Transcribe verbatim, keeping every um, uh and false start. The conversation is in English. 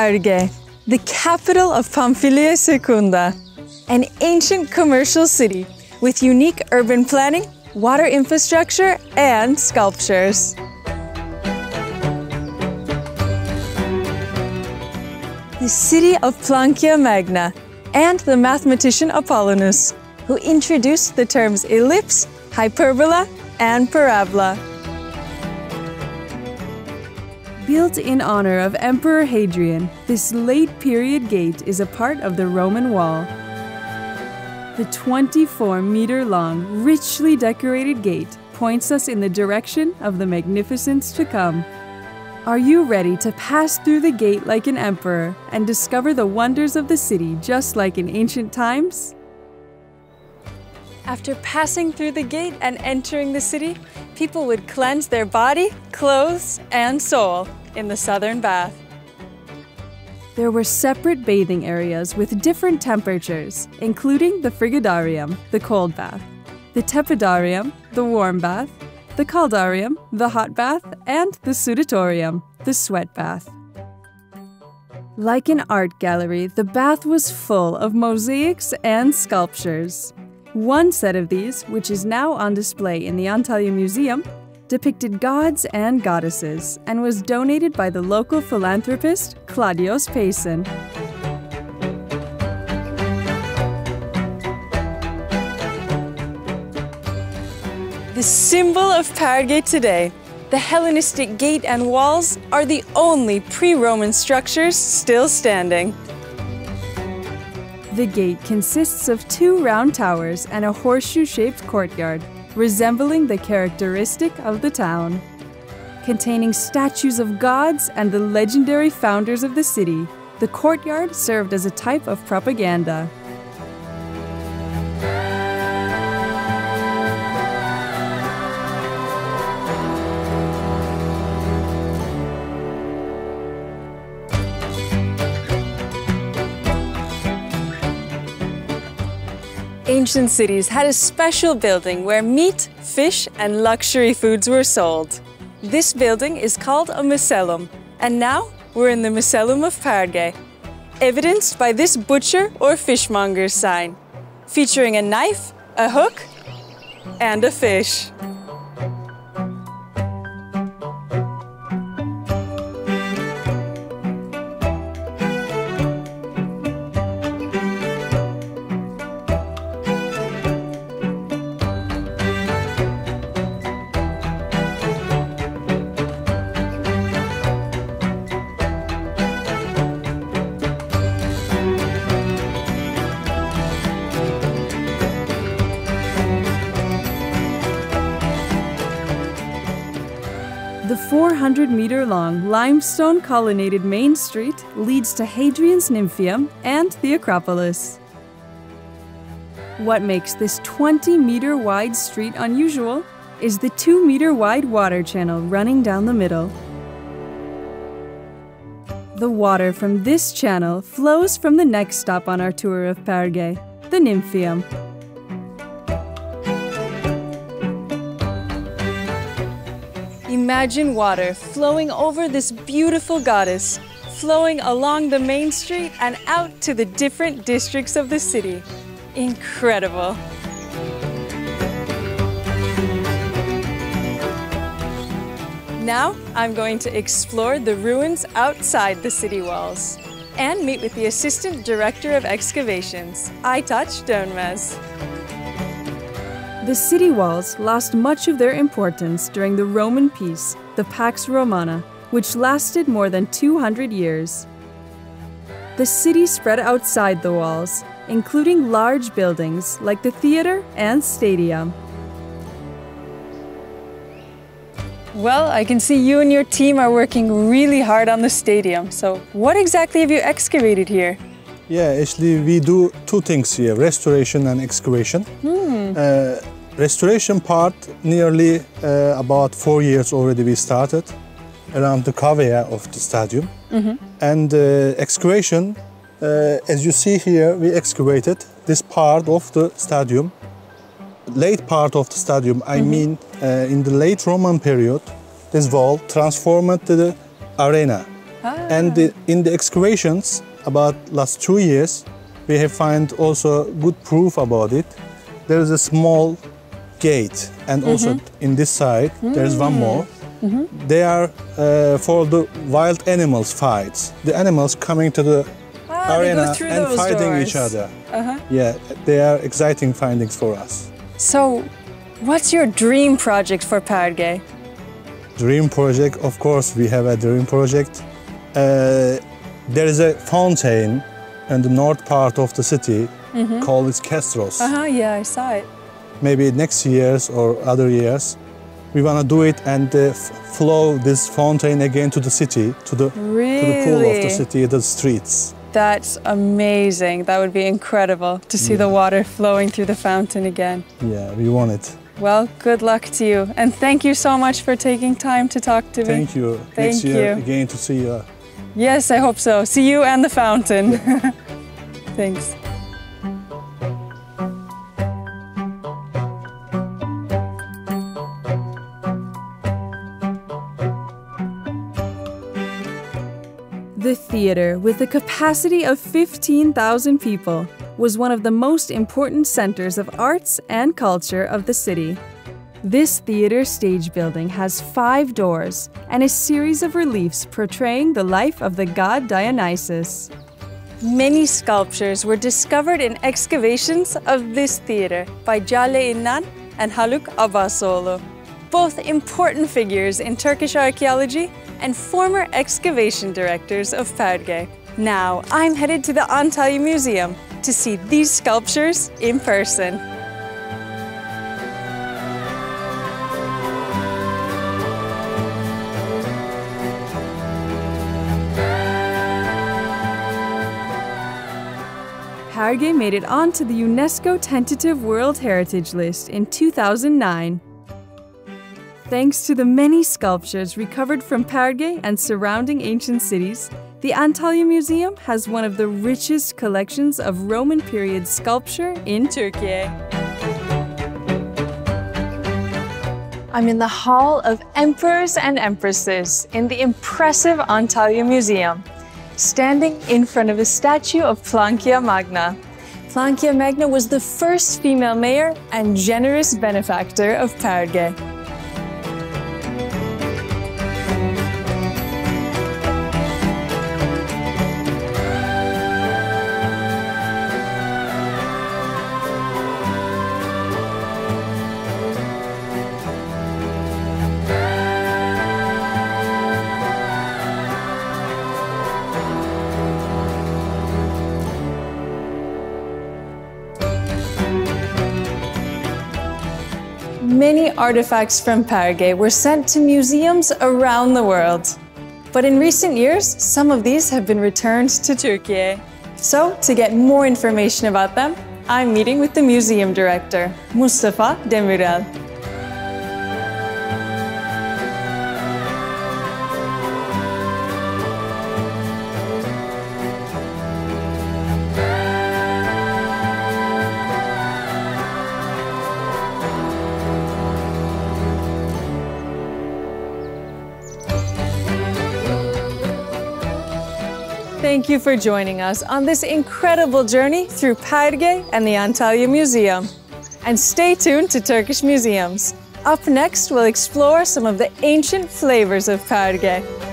Perge, the capital of Pamphylia Secunda, an ancient commercial city with unique urban planning, water infrastructure, and sculptures. The city of Plancia Magna and the mathematician Apollonius, who introduced the terms ellipse, hyperbola, and parabola. Built in honor of Emperor Hadrian, this late period gate is a part of the Roman wall. The twenty-four meter long, richly decorated gate points us in the direction of the magnificence to come. Are you ready to pass through the gate like an emperor and discover the wonders of the city just like in ancient times? After passing through the gate and entering the city, people would cleanse their body, clothes, and soul in the southern bath. There were separate bathing areas with different temperatures, including the frigidarium, the cold bath, the tepidarium, the warm bath, the caldarium, the hot bath, and the sudatorium, the sweat bath. Like an art gallery, the bath was full of mosaics and sculptures. One set of these, which is now on display in the Antalya Museum, depicted gods and goddesses and was donated by the local philanthropist Claudius Payson. The symbol of Perge today, the Hellenistic gate and walls, are the only pre-Roman structures still standing. The gate consists of two round towers and a horseshoe-shaped courtyard, resembling the characteristic of the town, containing statues of gods and the legendary founders of the city. The courtyard served as a type of propaganda. Ancient cities had a special building where meat, fish, and luxury foods were sold. This building is called a misellum, and now we're in the misellum of Perge, evidenced by this butcher or fishmonger's sign, featuring a knife, a hook, and a fish. The four hundred meter long limestone colonnaded main street leads to Hadrian's Nymphaeum and the Acropolis. What makes this twenty meter wide street unusual is the two meter wide water channel running down the middle. The water from this channel flows from the next stop on our tour of Perge, the Nymphaeum. Imagine water flowing over this beautiful goddess, flowing along the main street and out to the different districts of the city. Incredible! Now I'm going to explore the ruins outside the city walls and meet with the Assistant Director of Excavations, Aytaç Dönmez. The city walls lost much of their importance during the Roman peace, the Pax Romana, which lasted more than two hundred years. The city spread outside the walls, including large buildings like the theater and stadium. Well, I can see you and your team are working really hard on the stadium. So what exactly have you excavated here? Yeah, actually we do two things here, restoration and excavation. Hmm. Uh, restoration part, nearly uh, about four years already we started, around the cavea of the stadium. Mm-hmm. And uh, excavation, uh, as you see here, we excavated this part of the stadium, late part of the stadium. Mm-hmm. I mean, uh, in the late Roman period, this wall transformed to the arena. Ah. And the, in the excavations, about last two years, we have found also good proof about it. There is a small gate, and mm-hmm. also in this side, mm-hmm. there is one more. Mm-hmm. They are uh, for the wild animals fights. The animals coming to the ah, arena and fighting doors. each other. Uh-huh. Yeah, they are exciting findings for us. So, what's your dream project for Perge? Dream project, of course, we have a dream project. Uh, there is a fountain in the north part of the city mm-hmm. called it's Kestros. Uh-huh, yeah, I saw it. Maybe next years or other years, we want to do it and uh, flow this fountain again to the city, to the, really? to the pool of the city, the streets. That's amazing. That would be incredible to see yeah. the water flowing through the fountain again. Yeah, we want it. Well, good luck to you. And thank you so much for taking time to talk to me. Thank you. Thank next year you. again to see you. Yes, I hope so. See you and the fountain. Yeah. Thanks. The theater, with a capacity of fifteen thousand people, was one of the most important centers of arts and culture of the city. This theater stage building has five doors and a series of reliefs portraying the life of the god Dionysus. Many sculptures were discovered in excavations of this theater by Jale Inan and Haluk Abbasoglu, both important figures in Turkish archaeology and former excavation directors of Perge. Now, I'm headed to the Antalya Museum to see these sculptures in person. Perge made it onto the UNESCO Tentative World Heritage List in two thousand nine. Thanks to the many sculptures recovered from Perge and surrounding ancient cities, the Antalya Museum has one of the richest collections of Roman period sculpture in Turkey. I'm in the Hall of Emperors and Empresses in the impressive Antalya Museum, standing in front of a statue of Plancia Magna. Plancia Magna was the first female mayor and generous benefactor of Perge. Many artifacts from Perge were sent to museums around the world. But in recent years, some of these have been returned to Turkey. So, to get more information about them, I'm meeting with the museum director, Mustafa Demirel. Thank you for joining us on this incredible journey through Perge and the Antalya Museum. And stay tuned to Turkish Museums. Up next, we'll explore some of the ancient flavors of Perge.